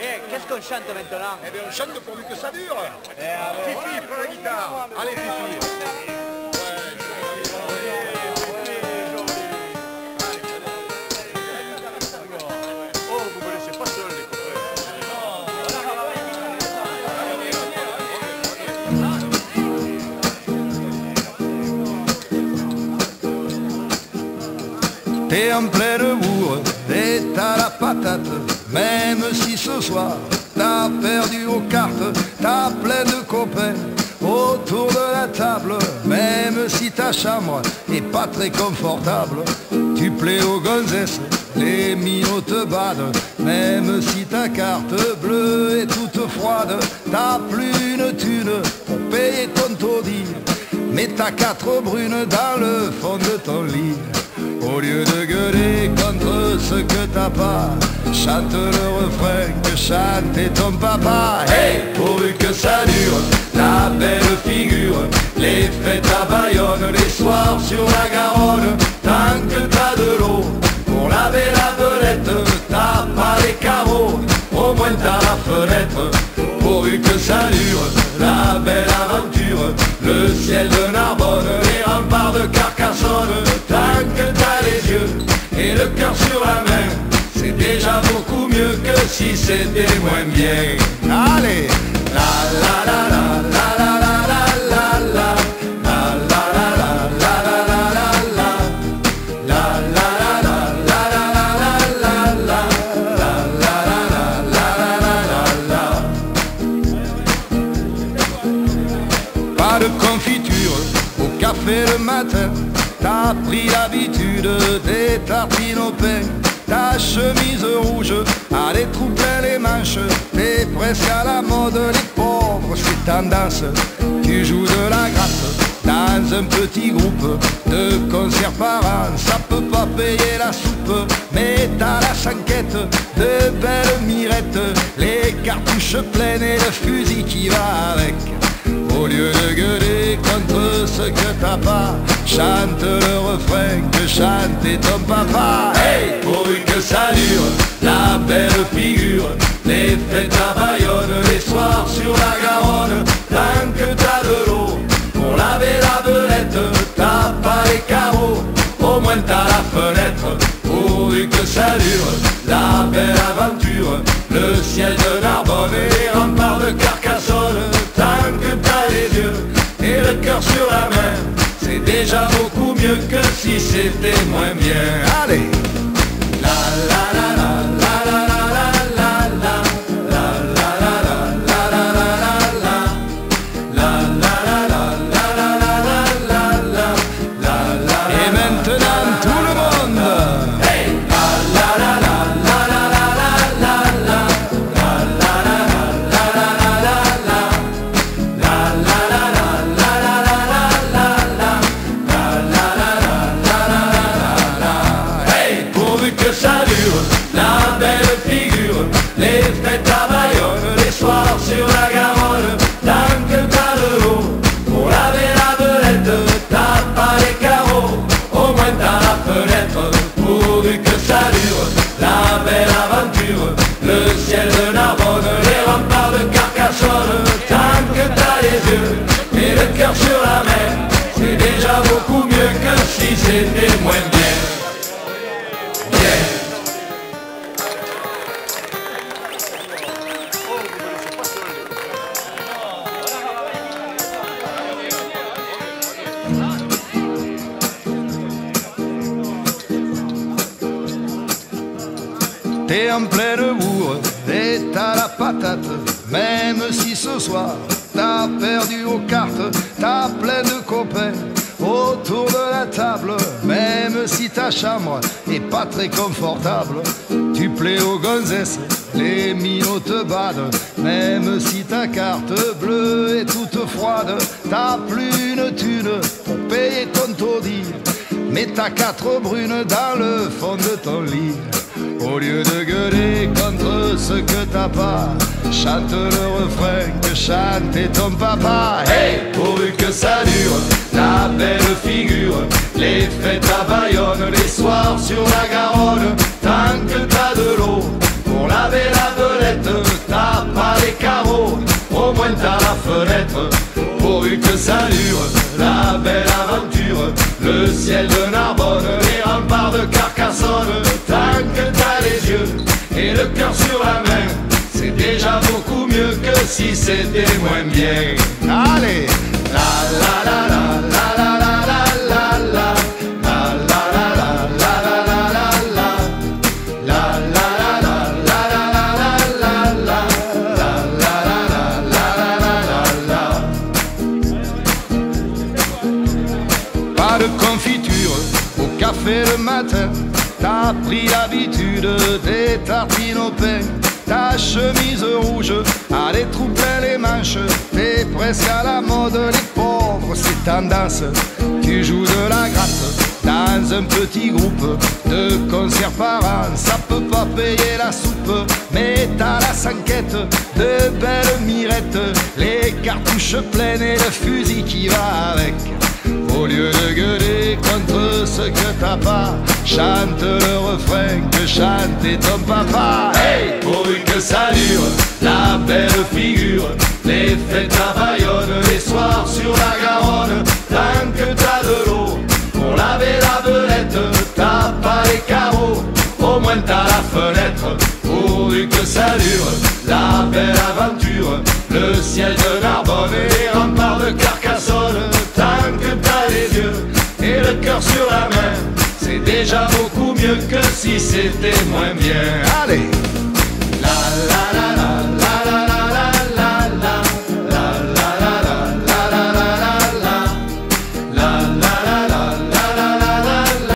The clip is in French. Eh, qu'est-ce qu'on chante maintenant? Eh bien, on chante pourvu que ça dure. Eh, Fifi, prends la guitare. Allez, Fifi. T'es en pleine bourre, t'es à la patate, même si ce soir t'as perdu aux cartes, t'as plein de copains autour de la table, même si ta chambre est pas très confortable, tu plais aux gonzesses, les minots te badent, même si ta carte bleue est toute froide, t'as plus une thune pour payer ton taudis, mais t'as quatre brunes dans le fond de ton lit. Au lieu de gueuler contre ce que t'as pas, chante le refrain que chantait ton papa. Hey, pourvu que ça dure, la belle figure, les fêtes à Bayonne, les soirs sur la Garonne. Tant que t'as de l'eau pour laver la belette, t'as pas les carreaux, au moins t'as la fenêtre. Pourvu que ça dure, la belle aventure, le ciel de Narbonne, les remparts de Carcassonne. Tant que t'as les yeux et le cœur sur la main, c'est déjà beaucoup mieux que si c'était moins bien. Allez, la la la la la la la la la la la la la la la la la la la la la la la la la. Pas de confiture au café le matin, t'as pris l'habitude des tartines au pain, ta chemise rouge a des trous plein les manches, t'es presque à la mode, les pauvres c'est tendance. Tu joues de la gratte dans un petit groupe, de concert par an, ça peut pas payer la soupe, mais t'as la cinquette, de belles mirettes, les cartouches pleines et le fusil qui va avec. Au lieu de gueuler contre ce que t'as pas, chante le refrain que chantait ton papa. Hey, pourvu que ça dure, la belle figure, les fêtes à Bayonne, les soirs sur la Garonne. Tant que t'as de l'eau pour laver la belette, t'as pas les carreaux, au moins t'as la fenêtre. Pourvu que ça dure, la belle aventure, le ciel de Narbonne et les remparts de Carcassonne. Tant que t'as les yeux et le cœur sur la main, c'est déjà beaucoup mieux que si c'était moins bien. Allez, la la la la la la la la la la la la la la la la la la la la la la la. Et maintenant tout le monde. Hey, la la la la la la la la la la la la la la la la. La belle figure, les fêtes à Bayonne, les soirs sur la Garonne. Tant que t'as de l'eau pour laver la belette, t'as pas les carreaux, au moins t'as la fenêtre. Pourvu que ça dure, la belle aventure, le ciel de Narbonne, les remparts de Carcassonne. Tant que t'as les yeux et le cœur sur la mer, c'est déjà beaucoup mieux que si c'était moins bien. T'es en pleine bourre, t'es à la patate, même si ce soir t'as perdu aux cartes, t'as plein de copains autour de la table, même si ta chambre est pas très confortable, tu plais aux gonzesses, les minots te badent, même si ta carte bleue est toute froide, t'as plus une thune pour payer ton taudis, mais t'as quatre brunes dans le fond de ton lit. Au lieu de gueuler contre ce que t'as pas, chante le refrain que chantait ton papa. Hey, pourvu que ça dure, la belle figure, les fêtes à Bayonne, les soirs sur la Garonne. Tant que t'as de l'eau pour laver la belette, et que ça dure, la belle aventure. Le ciel de Narbonne, les remparts de Carcassonne. Tant que t'as les yeux et le cœur sur la main, c'est déjà beaucoup mieux que si c'était moins bien. Allez, la la la la la la la la la la. Le matin, t'as pris l'habitude des tartines au pain. Ta chemise rouge a des trous plein les manches. T'es presque à la mode, les pauvres c'est tendance. Tu joues de la gratte dans un petit groupe. Deux concerts par an, ça peut pas payer la soupe. Mais t'as la cinquette, de belles mirettes, les cartouches pleines et le fusil qui va avec. Au lieu de gueuler contre ce que t'as pas, chante le refrain que chantait ton papa. Hey, pourvu que ça dure, la belle figure, les fêtes à Bayonne, les soirs sur la Garonne. Tant que t'as de l'eau pour laver la belette, t'as pas les carreaux, au moins t'as la fenêtre. Pourvu que ça dure, la belle aventure, le ciel de Narbonne et les remparts de Carcassonne. Tant que t'as les yeux et le cœur sur la main, c'est déjà beaucoup mieux que si c'était moins bien. Allez!